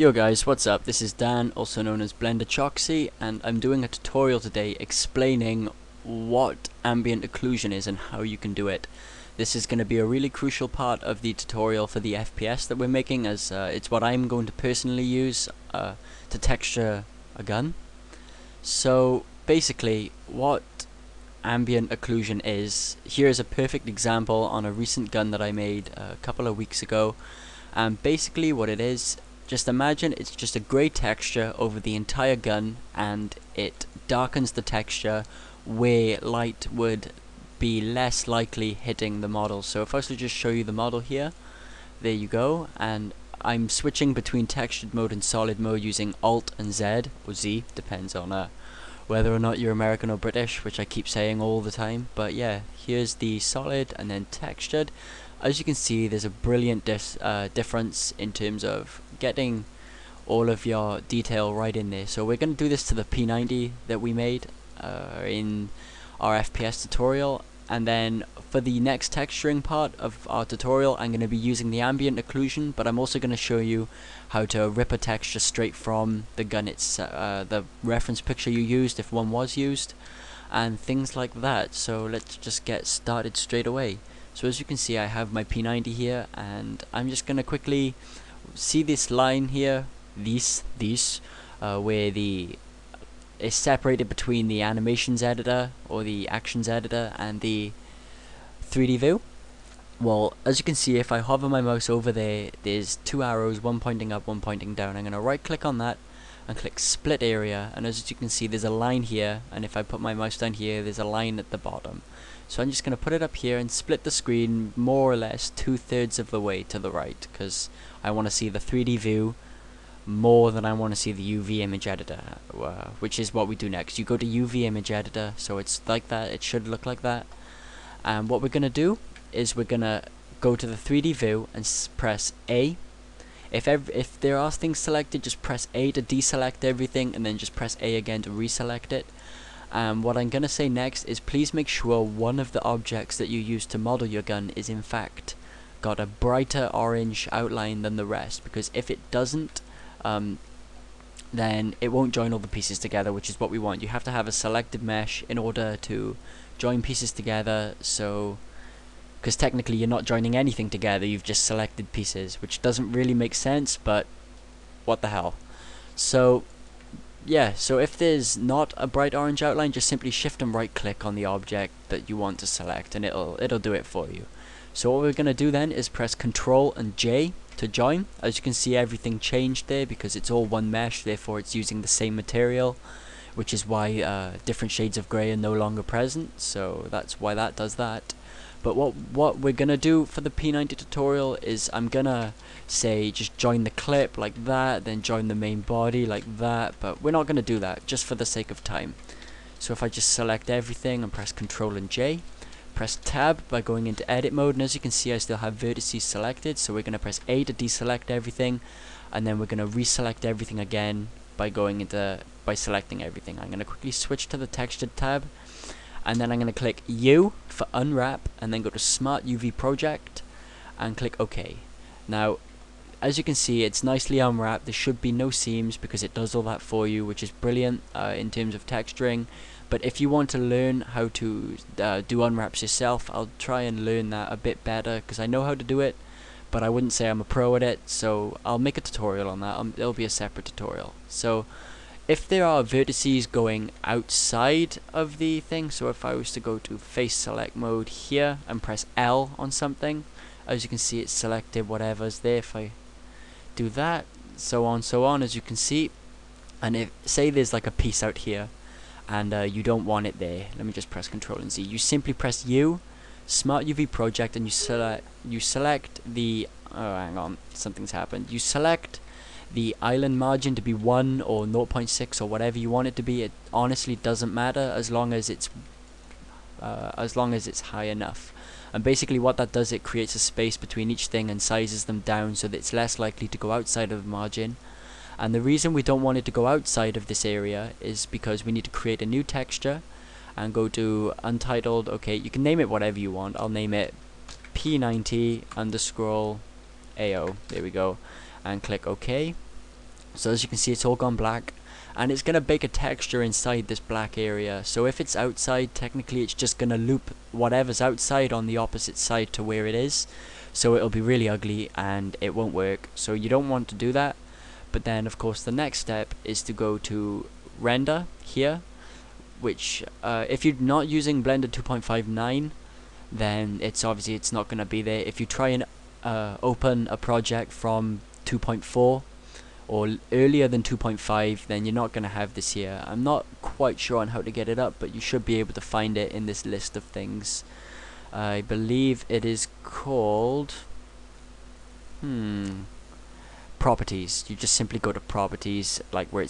Yo guys, what's up? This is Dan, also known as BlenderChoczy, and I'm doing a tutorial today explaining what ambient occlusion is and how you can do it. This is going to be a really crucial part of the tutorial for the FPS that we're making, as it's what I'm going to personally use to texture a gun. So basically, what ambient occlusion is, here is a perfect example on a recent gun that I made a couple of weeks ago, and basically what it is, just imagine it's just a grey texture over the entire gun, and it darkens the texture where light would be less likely hitting the model. So if I was to just show you the model here, there you go, and I'm switching between textured mode and solid mode using Alt and Z, or Z, depends on whether or not you're American or British, which I keep saying all the time. But yeah, here's the solid and then textured. As you can see, there's a brilliant difference in terms of getting all of your detail right in there. So we're going to do this to the P90 that we made in our FPS tutorial, and then for the next texturing part of our tutorial I'm going to be using the ambient occlusion, but I'm also going to show you how to rip a texture straight from the gun, the reference picture you used if one was used, and things like that. So let's just get started straight away. So as you can see, I have my P90 here, and I'm just gonna quickly see this line here, where the is separated between the animations editor or the actions editor and the 3D view. Well, as you can see, if I hover my mouse over there, there's two arrows, one pointing up, one pointing down. I'm gonna right click on that and click split area, and as you can see, there's a line here, and if I put my mouse down here, there's a line at the bottom. So I'm just going to put it up here and split the screen more or less 2/3 of the way to the right, because I want to see the 3D view more than I want to see the UV image editor, which is what we do next. You go to UV image editor, so it's like that, it should look like that. And what we're going to do is we're going to go to the 3D view and press A. If there are things selected, just press A to deselect everything, and then just press A again to reselect it. What I'm going to say next is please make sure one of the objects that you use to model your gun is in fact got a brighter orange outline than the rest, because if it doesn't, then it won't join all the pieces together, which is what we want. You have to have a selected mesh in order to join pieces together, so because technically you're not joining anything together, you've just selected pieces, which doesn't really make sense, but what the hell. So yeah, so if there's not a bright orange outline, just simply shift and right click on the object that you want to select, and it'll do it for you. So what we're going to do then is press Ctrl and J to join. As you can see, everything changed there because it's all one mesh, therefore it's using the same material, which is why different shades of grey are no longer present, so that's why that does that. But what we're going to do for the P90 tutorial is I'm going to say just join the clip like that, then join the main body like that, but we're not going to do that just for the sake of time. So if I just select everything and press Ctrl and J, press Tab by going into edit mode, and as you can see I still have vertices selected, so we're going to press A to deselect everything, and then we're going to reselect everything again by selecting everything. I'm going to quickly switch to the textured tab, and then I'm going to click U for unwrap, and then go to Smart UV Project and click OK. Now as you can see, it's nicely unwrapped, there should be no seams because it does all that for you, which is brilliant in terms of texturing. But if you want to learn how to do unwraps yourself, I'll try and learn that a bit better, because I know how to do it, but I wouldn't say I'm a pro at it, so I'll make a tutorial on that. It'll be a separate tutorial. So if there are vertices going outside of the thing, so if I was to go to face select mode here and press L on something, as you can see it's selected whatever's there. If I do that, so on, as you can see, and if say there's like a piece out here and you don't want it there, let me just press Ctrl and Z, you simply press U, Smart UV Project, and you select the, oh hang on, something's happened, you select the island margin to be 1 or 0.6 or whatever you want it to be. It honestly doesn't matter as long as it's high enough. And basically what that does, it creates a space between each thing and sizes them down so that it's less likely to go outside of the margin. And the reason we don't want it to go outside of this area is because we need to create a new texture and go to untitled. Okay, you can name it whatever you want. I'll name it P90 _AO. There we go. And click OK, So as you can see, it's all gone black, and it's going to bake a texture inside this black area. So if it's outside, technically it's just going to loop whatever's outside on the opposite side to where it is, so it'll be really ugly and it won't work. So you don't want to do that. But then of course the next step is to go to render here, which if you're not using Blender 2.59, then it's obviously it's not going to be there. If you try and open a project from 2.4 or earlier than 2.5, then you're not going to have this here. I'm not quite sure on how to get it up, but you should be able to find it in this list of things. I believe it is called properties. You just simply go to properties, like where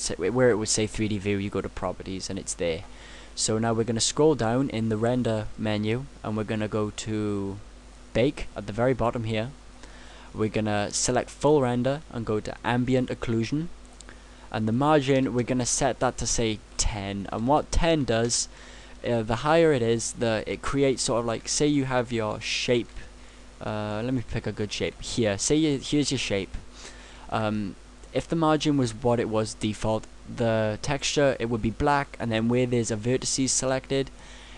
it would say 3D view, you go to properties and it's there. So now we're going to scroll down in the render menu and we're going to go to bake at the very bottom here. We're going to select full render and go to ambient occlusion, and the margin we're going to set that to say 10. And what 10 does, the higher it is, it creates sort of like, say you have your shape, let me pick a good shape here. Say here's your shape. If the margin was what it was default, the texture, it would be black, and then where there's a vertices selected,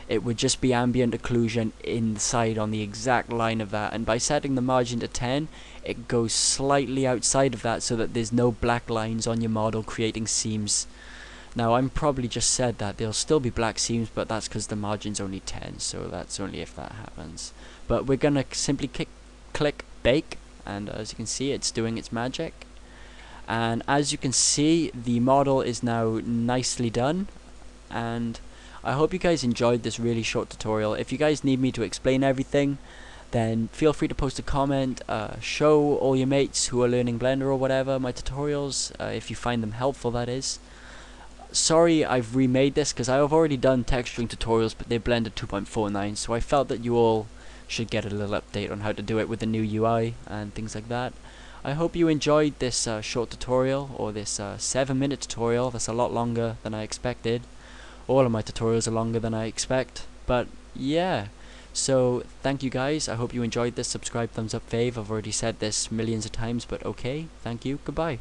it would just be ambient occlusion inside on the exact line of that. And by setting the margin to 10, it goes slightly outside of that so that there's no black lines on your model creating seams. Now I'm probably just said that there'll still be black seams, but that's because the margin's only 10, so that's only if that happens. But we're gonna simply click bake, and as you can see, it's doing its magic. And as you can see, the model is now nicely done. And I hope you guys enjoyed this really short tutorial. If you guys need me to explain everything, then feel free to post a comment. Show all your mates who are learning Blender or whatever my tutorials, if you find them helpful, that is. Sorry I've remade this because I've already done texturing tutorials, but they're Blender 2.49, so I felt that you all should get a little update on how to do it with the new UI and things like that. I hope you enjoyed this short tutorial, or this 7-minute tutorial. That's a lot longer than I expected. All of my tutorials are longer than I expect, but yeah. So thank you guys, I hope you enjoyed this. Subscribe, thumbs up, fave. I've already said this millions of times, but okay, thank you, goodbye.